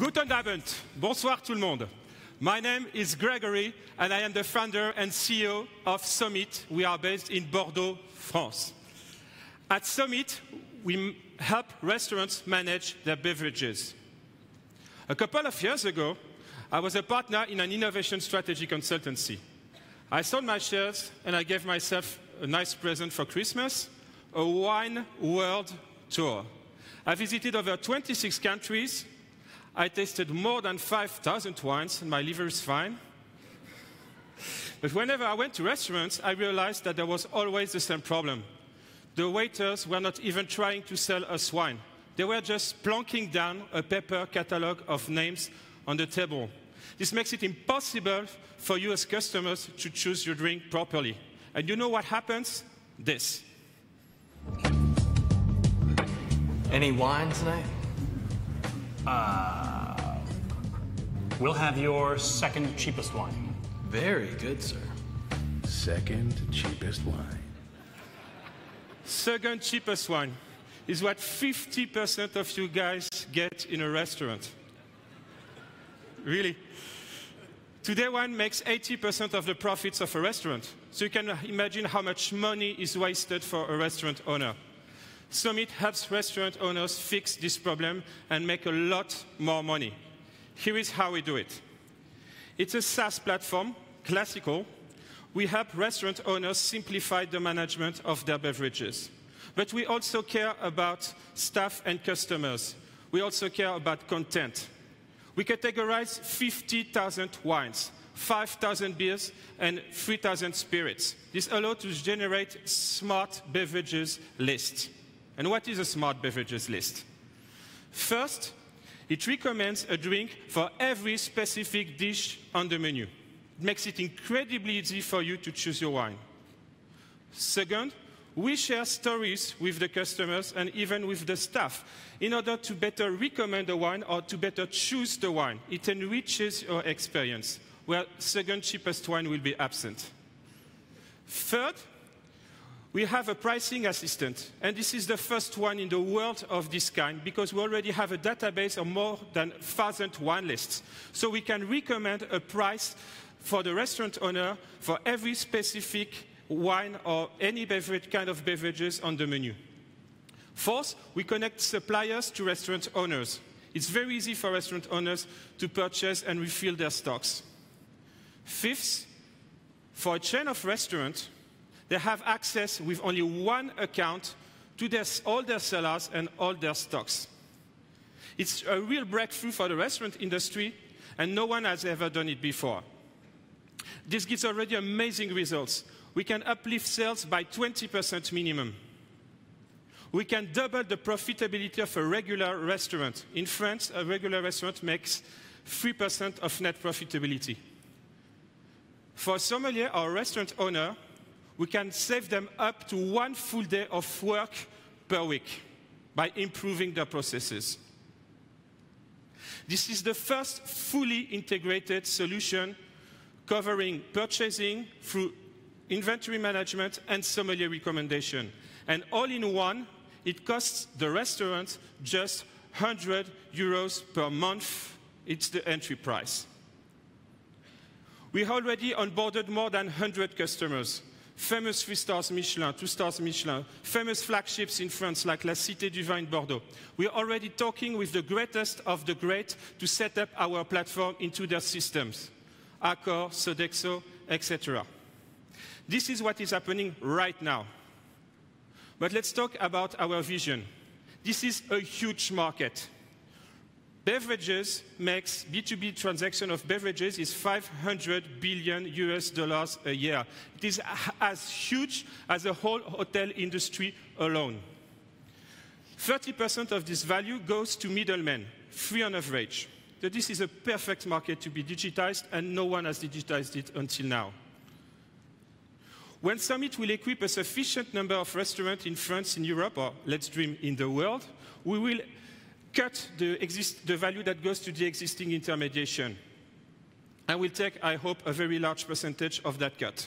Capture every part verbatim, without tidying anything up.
Guten Abend. Bonsoir tout le monde. My name is Gregory, and I am the founder and C E O of Somm'It. We are based in Bordeaux, France. At Somm'It, we help restaurants manage their beverages. A couple of years ago, I was a partner in an innovation strategy consultancy. I sold my shares, and I gave myself a nice present for Christmas, a wine world tour. I visited over twenty-six countries. I tasted more than five thousand wines, and my liver is fine. But whenever I went to restaurants, I realized that there was always the same problem. The waiters were not even trying to sell us wine. They were just plonking down a paper catalog of names on the table. This makes it impossible for you as customers to choose your drink properly. And you know what happens? This. Any wine tonight? Uh, we'll have your second cheapest wine. Very good, sir. Second cheapest wine. Second cheapest wine is what fifty percent of you guys get in a restaurant. Really. Today, wine makes eighty percent of the profits of a restaurant. So you can imagine how much money is wasted for a restaurant owner. Somm'It helps restaurant owners fix this problem and make a lot more money. Here is how we do it. It's a SaaS platform, classical. We help restaurant owners simplify the management of their beverages. But we also care about staff and customers. We also care about content. We categorize fifty thousand wines, five thousand beers, and three thousand spirits. This allows to generate smart beverages lists. And what is a smart beverages list? First, it recommends a drink for every specific dish on the menu. It makes it incredibly easy for you to choose your wine. Second, we share stories with the customers and even with the staff in order to better recommend the wine or to better choose the wine. It enriches your experience, where second cheapest wine will be absent. Third, we have a pricing assistant, and this is the first one in the world of this kind because we already have a database of more than one thousand wine lists. So we can recommend a price for the restaurant owner for every specific wine or any beverage, kind of beverages on the menu. Fourth, we connect suppliers to restaurant owners. It's very easy for restaurant owners to purchase and refill their stocks. Fifth, for a chain of restaurants, they have access with only one account to their, all their sellers and all their stocks. It's a real breakthrough for the restaurant industry, and no one has ever done it before. This gives already amazing results. We can uplift sales by twenty percent minimum. We can double the profitability of a regular restaurant. In France, a regular restaurant makes three percent of net profitability. For a sommelier or a restaurant owner, we can save them up to one full day of work per week by improving their processes. This is the first fully integrated solution covering purchasing through inventory management and sommelier recommendation. And all in one, it costs the restaurant just one hundred euros per month. It's the entry price. We already onboarded more than one hundred customers. Famous three stars Michelin, two stars Michelin, famous flagships in France like La Cité du Vin in Bordeaux. We're already talking with the greatest of the great to set up our platform into their systems. Accor, Sodexo, et cetera. This is what is happening right now. But let's talk about our vision. This is a huge market. Beverages makes B two B transaction of beverages is five hundred billion U S dollars a year. It is as huge as the whole hotel industry alone. thirty percent of this value goes to middlemen, free on average. So this is a perfect market to be digitized, and no one has digitized it until now. When Somm'It will equip a sufficient number of restaurants in France, in Europe, or let's dream in the world, we will cut the, exist the value that goes to the existing intermediation. And we'll take, I hope, a very large percentage of that cut.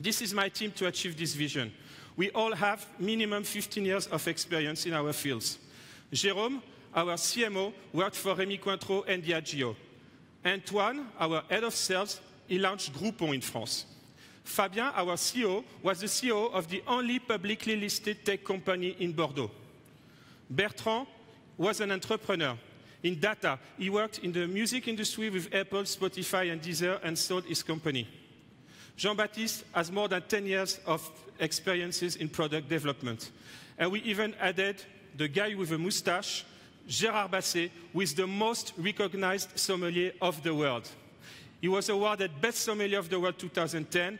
This is my team to achieve this vision. We all have minimum fifteen years of experience in our fields. Jérôme our C M O, worked for Rémi Cointreau and Diageo. Antoine, our head of sales, he launched Groupon in France. Fabien, our C E O, was the C E O of the only publicly listed tech company in Bordeaux. Bertrand was an entrepreneur. In data, he worked in the music industry with Apple, Spotify, and Deezer, and sold his company. Jean-Baptiste has more than ten years of experiences in product development. And we even added the guy with a moustache, Gérard Basset, who is the most recognized sommelier of the world. He was awarded Best Sommelier of the World two thousand ten,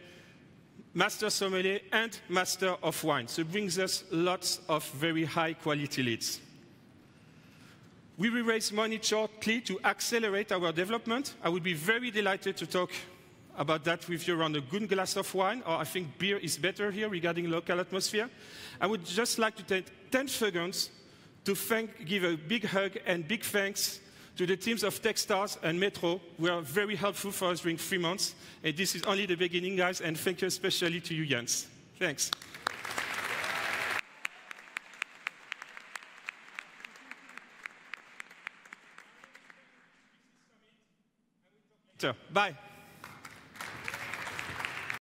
Master Sommelier, and Master of Wine. So it brings us lots of very high-quality leads. We will raise money shortly to accelerate our development. I would be very delighted to talk about that with you around a good glass of wine, or I think beer is better here regarding local atmosphere. I would just like to take ten seconds to thank, give a big hug and big thanks to the teams of Techstars and Metro, who are very helpful for us during three months. And this is only the beginning, guys, and thank you especially to you, Jens. Thanks. Bye.